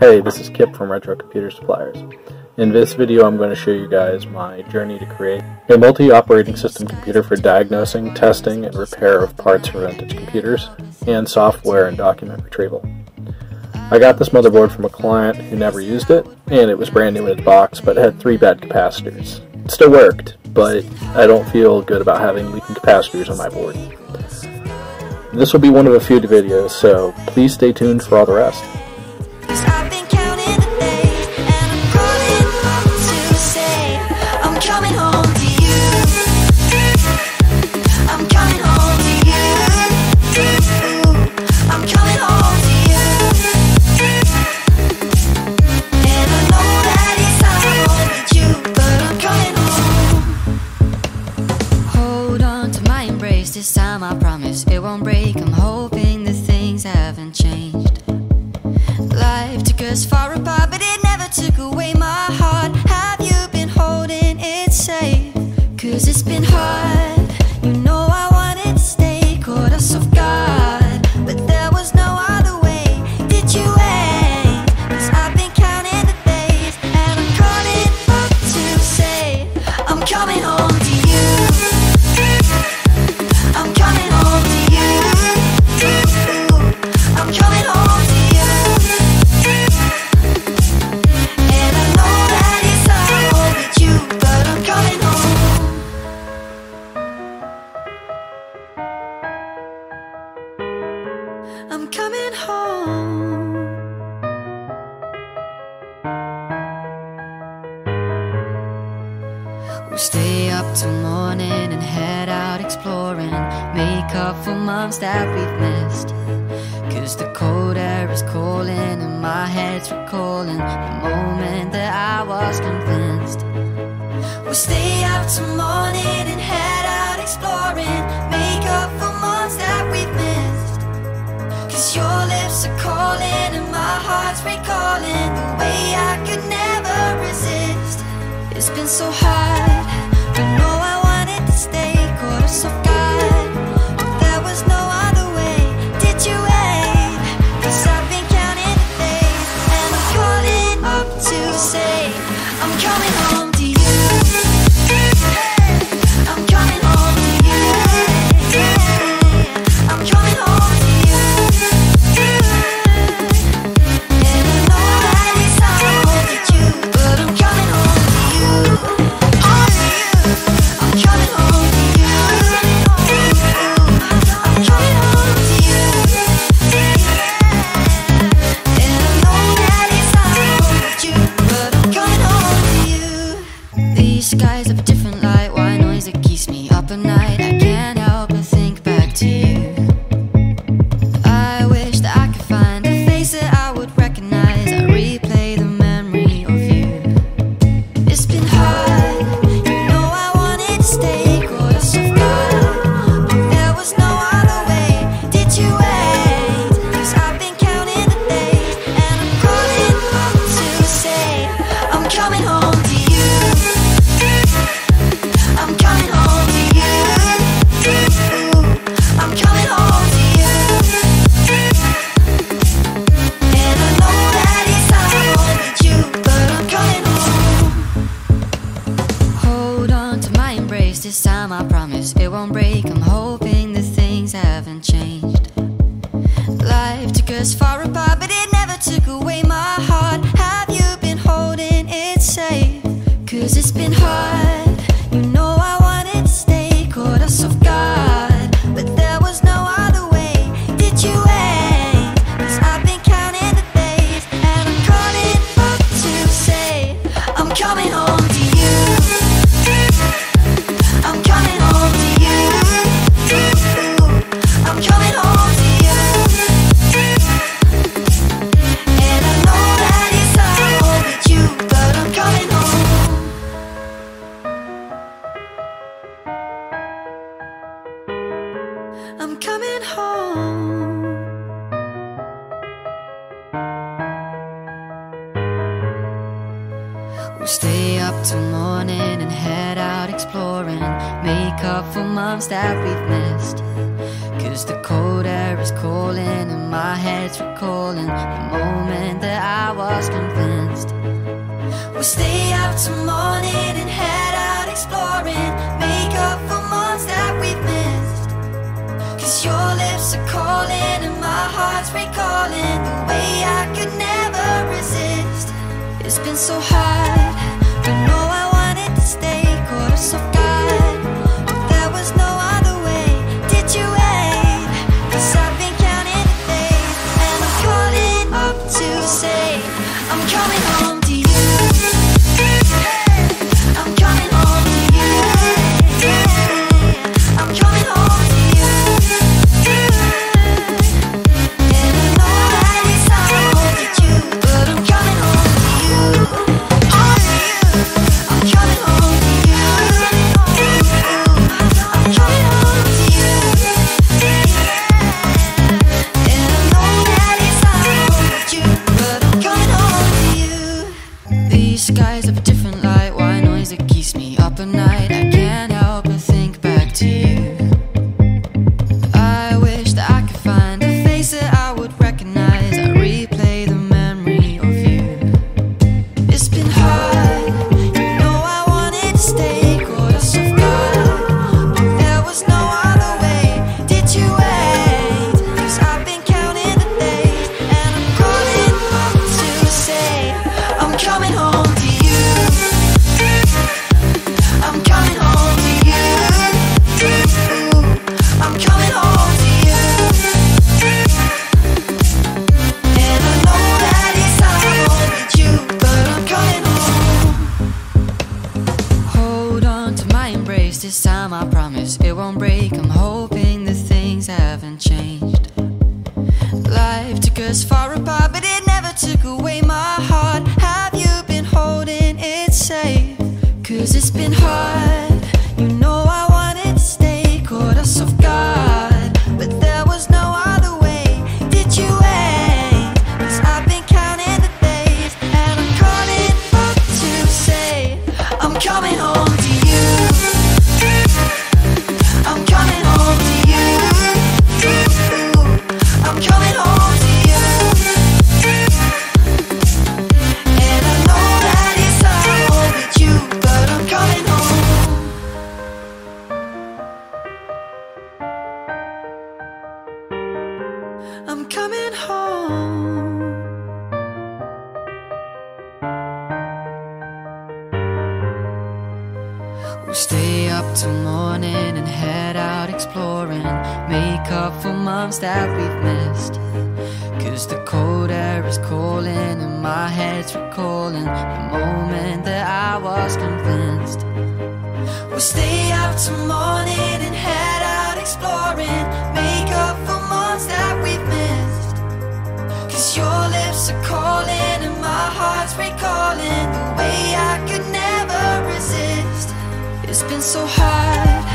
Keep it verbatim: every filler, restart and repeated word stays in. Hey, this is Kip from Retro Computer Suppliers. In this video I'm going to show you guys my journey to create a multi-operating system computer for diagnosing, testing, and repair of parts for vintage computers, and software and document retrieval. I got this motherboard from a client who never used it, and it was brand new in its box, but it had three bad capacitors. It still worked, but I don't feel good about having leaking capacitors on my board. This will be one of a few videos, so please stay tuned for all the rest. This time I promise it won't break. I'm hoping that things haven't changed. Life took us far apart, but it never took away my heart. Have you been holding it safe? Cause it's been hard. You know I wanted to stay caught us off guard, but there was no other way. Did you wait? Cause I've been counting the days, and I'm calling up to say I'm coming home to you. I'm coming home. We'll stay up till morning and head out exploring. Make up for months that we've missed. Cause the cold air is calling and my head's recalling the moment that I was convinced. We'll stay up till morning and head out exploring. Make up for months that we've missed. Your lips are calling and my heart's recalling the way I could never resist. It's been so hard, but no, I wanted to stay caught us off guard, but there was no other way. Did you wait? Cause I've been counting the days, and I'm calling up to say I'm coming home to you. Skies of a different light, white noise that keeps me up at night. I can't help but think back to you. I wish that I could find a face that I would recognize. I replay the memory of you. It's been hard, you know I wanted to stay caught us off guard, but there was no other way. Did you wait? Cause I've been counting the days, and I'm calling up to say I'm coming home to you. This time I promise it won't break. I'm hoping that things haven't changed. Life took us far apart, but it never took away my heart. Have you been holding it safe? Cause it's been hard. You know I wanted to stay caught us off guard, but there was no other way. Did you wait? Cause I've been counting the days, and I'm calling up to say I'm coming home. I'm coming home. We'll stay up till morning and head out exploring. Make up for months that we've missed. Cause the cold air is calling and my head's recalling the moment that I was We'll stay out till morning and head out exploring. Make up for months that we've missed. Cause your lips are calling and my heart's recalling the way I could never resist. It's been so hard, but no, I wanted to stay. Caught us off guard, but there was no other way. Did you wait? Cause I've been counting the days, and I'm calling up to say I'm coming home. Skies of a different light, white noise that keeps me up at night. I can't help but think back to you. I wish that I could find a face that I would recognize. I replay the memory of you. It's been hard, you know I wanted to stay. Caught us off guard, but there was no other way. Did you wait? Cause I've been counting the days, and I'm calling up to say I'm coming home. This time I promise it won't break. I'm hoping that things haven't changed. Life took us far apart, but it never took away my heart. Have you been holding it safe? Cause it's been hard, you know I wanted to stay. Caught us off guard, but there was no other way. Did you wait? Cause I've been counting the days, and I'm calling up to say I'm coming home. I'm coming home. We'll stay up till morning and head out exploring. Make up for months that we've missed. Cause the cold air is calling and my head's recalling the moment that I was convinced. We'll stay up till morning and head out exploring. Make up for months that we've missed. Your lips are calling and my heart's recalling the way I could never resist. It's been so hard.